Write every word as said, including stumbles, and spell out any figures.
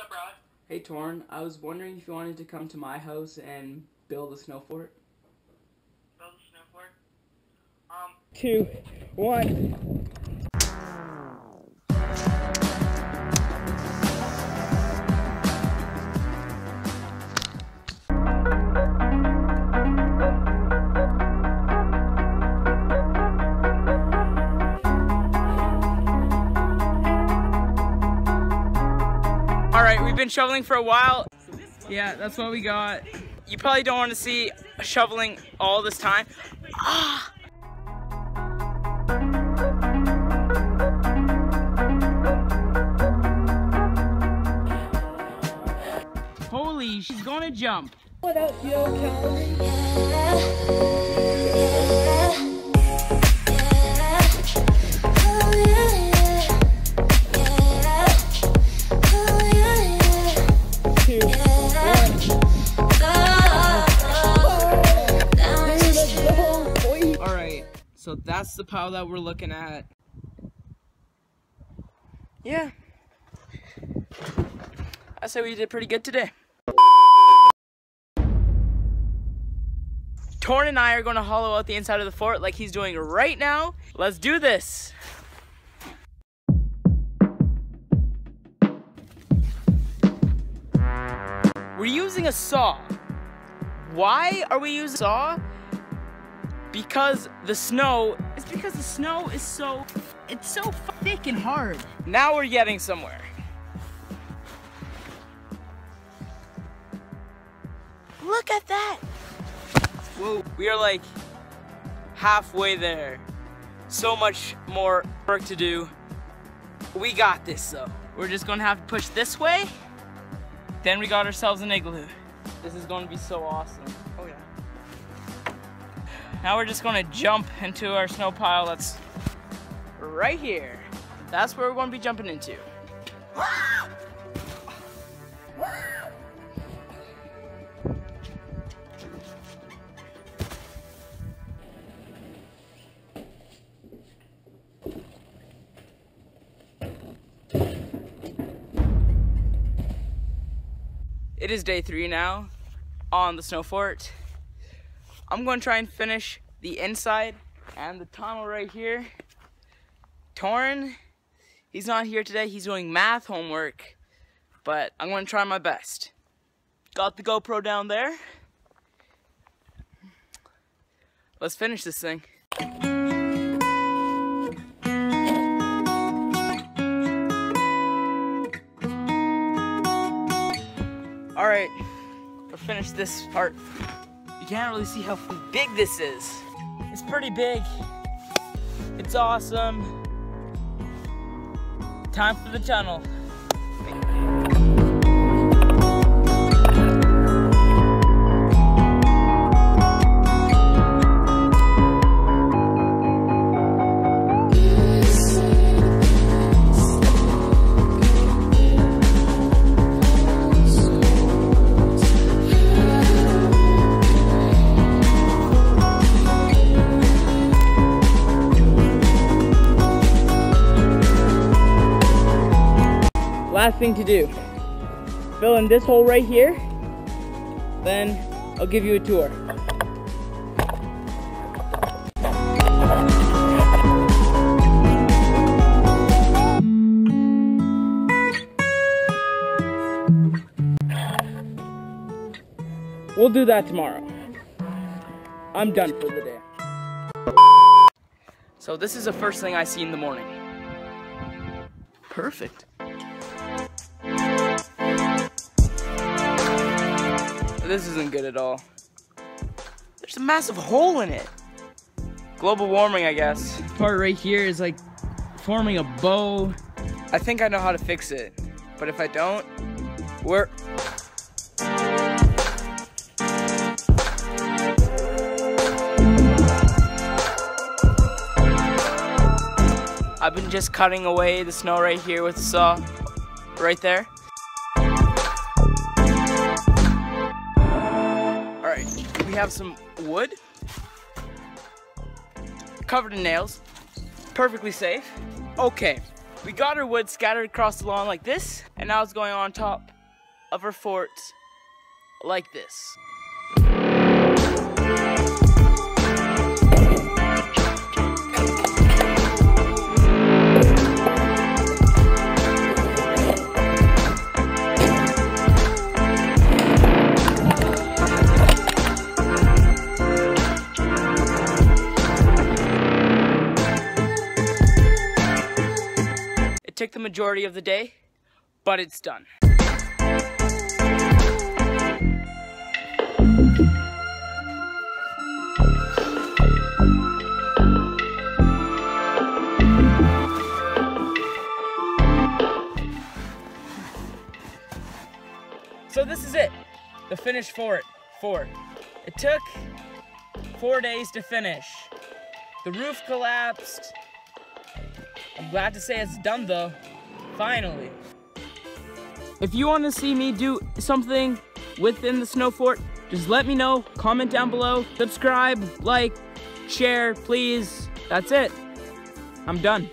What's up, Rod? Hey, Torin. I was wondering if you wanted to come to my house and build a snow fort. Build a snow fort? Um... Two, one... Alright, we've been shoveling for a while. Yeah, that's what we got. You probably don't want to see shoveling all this time. Ah! Holy, she's gonna jump. What up, yo, Calvary? Yeah. So that's the pile that we're looking at. Yeah. I say we did pretty good today. Torin and I are gonna hollow out the inside of the fort like he's doing right now. Let's do this. We're using a saw. Why are we using a saw? Because the snow, it's because the snow is so, it's so thick and hard. Now we're getting somewhere. Look at that. Whoa, we are like halfway there. So much more work to do. We got this though. We're just gonna have to push this way. Then we got ourselves an igloo. This is gonna be so awesome. Oh yeah. Now we're just gonna jump into our snow pile that's right here. That's where we're gonna be jumping into. It is day three now on the snow fort. I'm gonna try and finish the inside and the tunnel right here. Torin, he's not here today, he's doing math homework, but I'm gonna try my best. Got the GoPro down there. Let's finish this thing. All right, we'll finish this part. You can't really see how big this is. It's pretty big. It's awesome. Time for the tunnel. Last thing to do, fill in this hole right here, then I'll give you a tour. We'll do that tomorrow. I'm done for the day. So this is the first thing I see in the morning. Perfect. This isn't good at all. There's a massive hole in it. Global warming, I guess. This part right here is like forming a bow. I think I know how to fix it, but if I don't, we're... I've been just cutting away the snow right here with the saw, right there. We have some wood, covered in nails, perfectly safe. Okay, We got her wood scattered across the lawn like this, and now it's going on top of her fort like this. Took the majority of the day, but it's done. So this is it, the finish for it, for it. It took four days to finish. The roof collapsed. I'm glad to say it's done though, finally. If you want to see me do something within the snow fort, just let me know, comment down below, subscribe, like, share, please. That's it. I'm done.